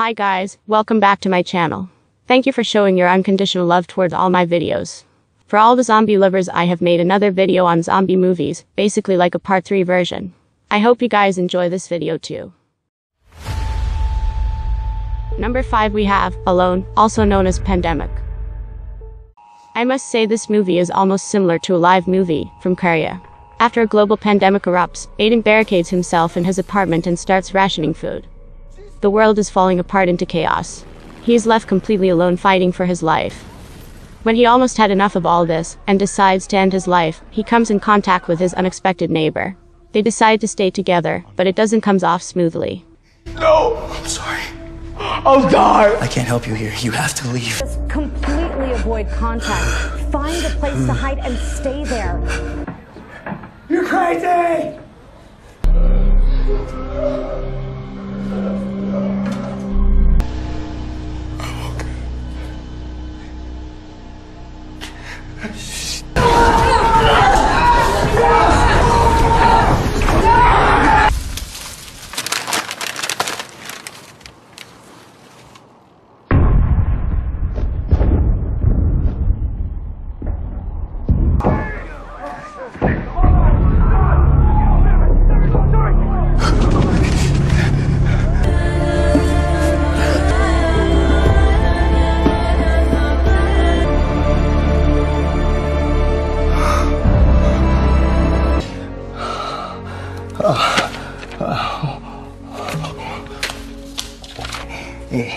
Hi guys, welcome back to my channel. Thank you for showing your unconditional love towards all my videos. For all the zombie lovers, I have made another video on zombie movies, basically like a part 3 version. I hope you guys enjoy this video too. Number 5 we have, Alone, also known as Pandemic. I must say this movie is almost similar to a live movie from Korea. After a global pandemic erupts, Aidan barricades himself in his apartment and starts rationing food. The world is falling apart into chaos. He is left completely alone fighting for his life. When he almost had enough of all this, and decides to end his life, he comes in contact with his unexpected neighbor. They decide to stay together, but it doesn't come off smoothly. No! I'm sorry. I'll die! I can't help you here. You have to leave. Just completely avoid contact. Find a place to hide and stay there. You're crazy!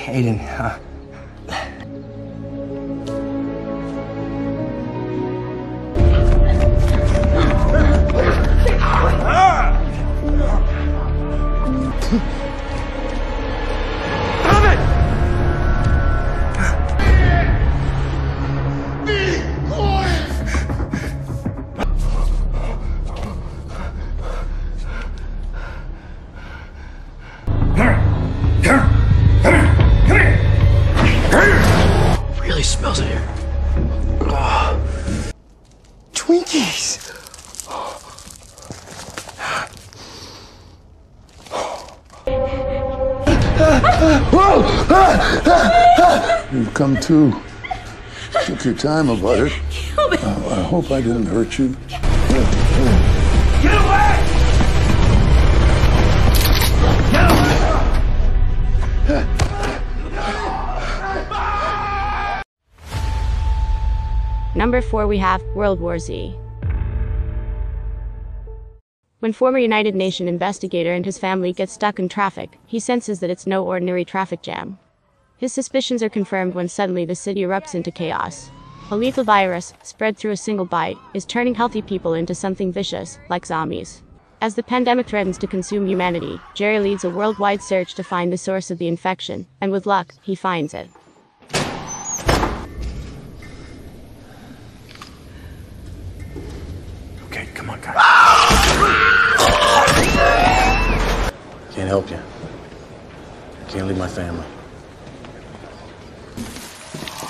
Aidan, smells in here. Oh. Twinkies. You've come too. Took your time about it. I hope I didn't hurt you. Get away! Number 4 we have, World War Z. When former United Nations investigator and his family get stuck in traffic, he senses that it's no ordinary traffic jam. His suspicions are confirmed when suddenly the city erupts into chaos. A lethal virus, spread through a single bite, is turning healthy people into something vicious, like zombies. As the pandemic threatens to consume humanity, Jerry leads a worldwide search to find the source of the infection, and with luck, he finds it. Can't help you. I can't leave my family.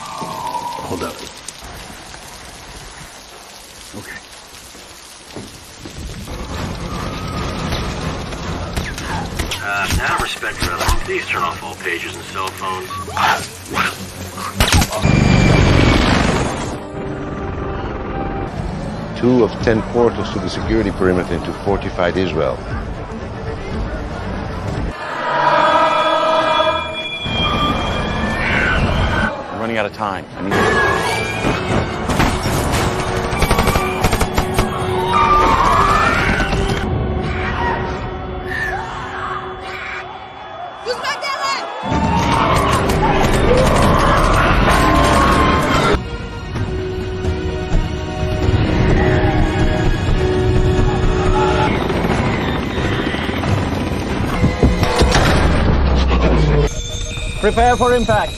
Hold up. Okay. Out of respect for others, please turn off all pagers and cell phones. Two of 10 portals to the security perimeter into fortified Israel. Out of time. I need... Who's back there, lad? Prepare for impact.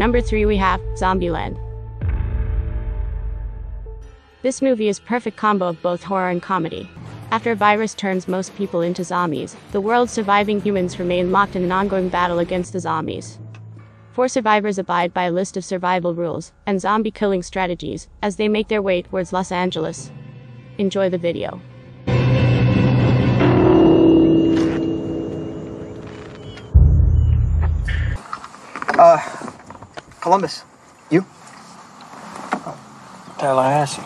Number 3 we have Zombieland. This movie is perfect combo of both horror and comedy. After a virus turns most people into zombies, the world's surviving humans remain locked in an ongoing battle against the zombies. 4 survivors abide by a list of survival rules and zombie killing strategies as they make their way towards Los Angeles. Enjoy the video. Columbus, you? Tallahassee.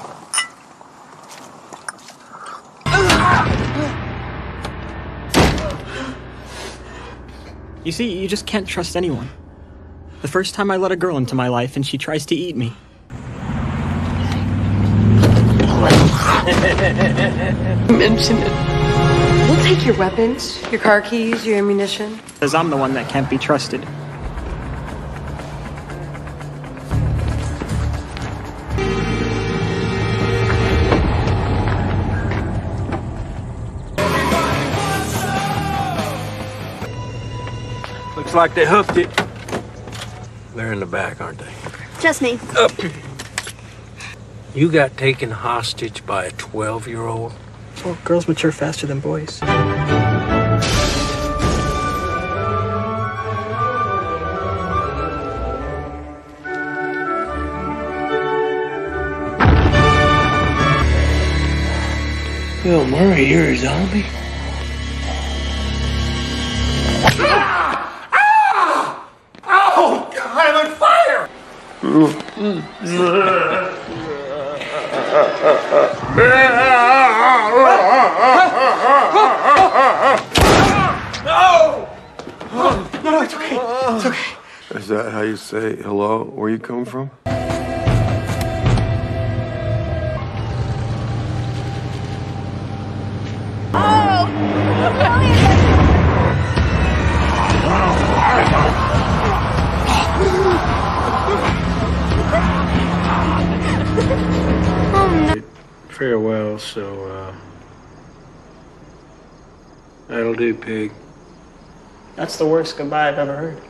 You see, you just can't trust anyone. The first time I let a girl into my life and she tries to eat me. Mention it. We'll take your weapons, your car keys, your ammunition. Because I'm the one that can't be trusted. Looks like they hooked it. They're in the back, aren't they? Just me. Up. You got taken hostage by a 12-year-old? Well, girls mature faster than boys. Bill Murray, you're a zombie? No, it's okay. It's okay. Is that how you say hello? Where you come from? Farewell, so, that'll do, pig. That's the worst goodbye I've ever heard.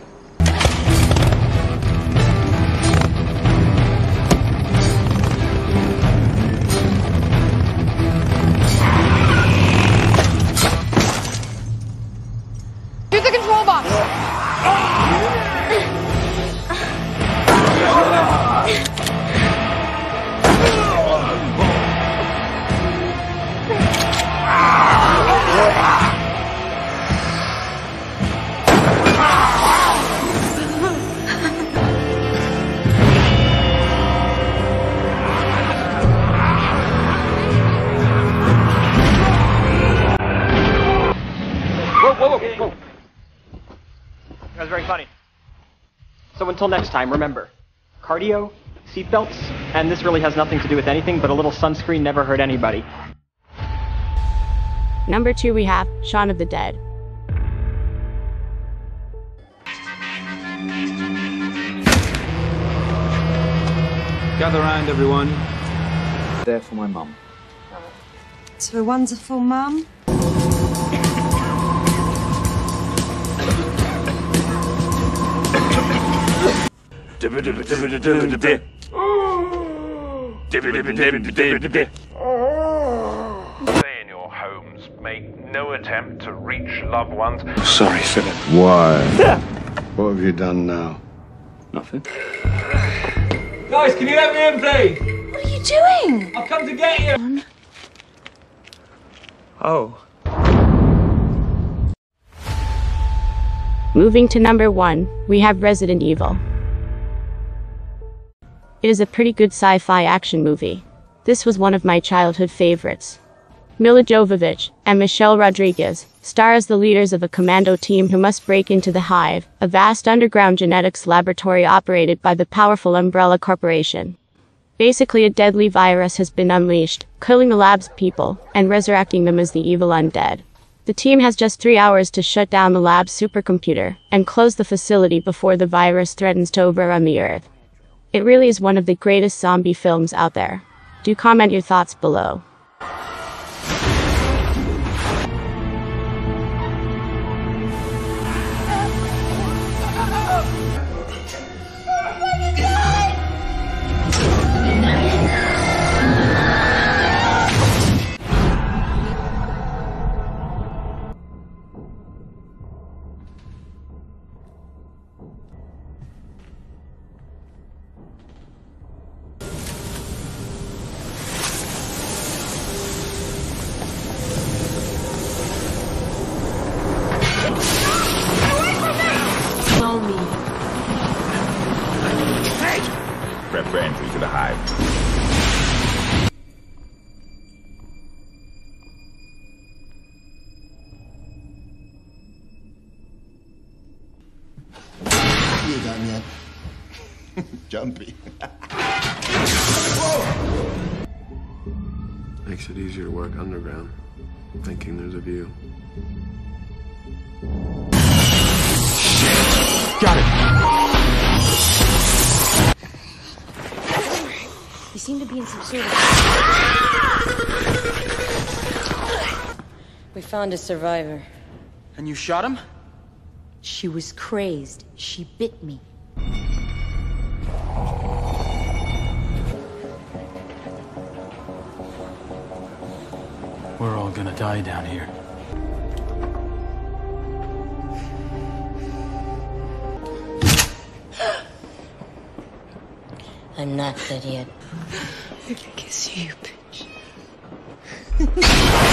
Here's the control box! That was very funny. So until next time, remember, cardio, seatbelts, and this really has nothing to do with anything, but a little sunscreen never hurt anybody. Number 2 we have Shaun of the Dead. Gather round, everyone. There for my mum. To a wonderful mum. Stay in your homes. Make no attempt to reach loved ones. Sorry, Philip. Why? What have you done now? Nothing. Guys, can you let me in, please? What are you doing? I've come to get you. Oh. Moving to number 1, we have Resident Evil. It is a pretty good sci-fi action movie. This was one of my childhood favorites. Mila Jovovich and Michelle Rodriguez star as the leaders of a commando team who must break into the Hive, a vast underground genetics laboratory operated by the powerful Umbrella Corporation. Basically, a deadly virus has been unleashed, killing the lab's people and resurrecting them as the evil undead. The team has just 3 hours to shut down the lab's supercomputer and close the facility before the virus threatens to overrun the Earth. It really is one of the greatest zombie films out there. Do comment your thoughts below. man. Jumpy. Whoa! Makes it easier to work underground, thinking there's a view. Shit! Got it! You seem to be in some sort of... We found a survivor. And you shot him? She was crazed. She bit me. We're all gonna die down here. I'm not dead yet. I can kiss you, bitch.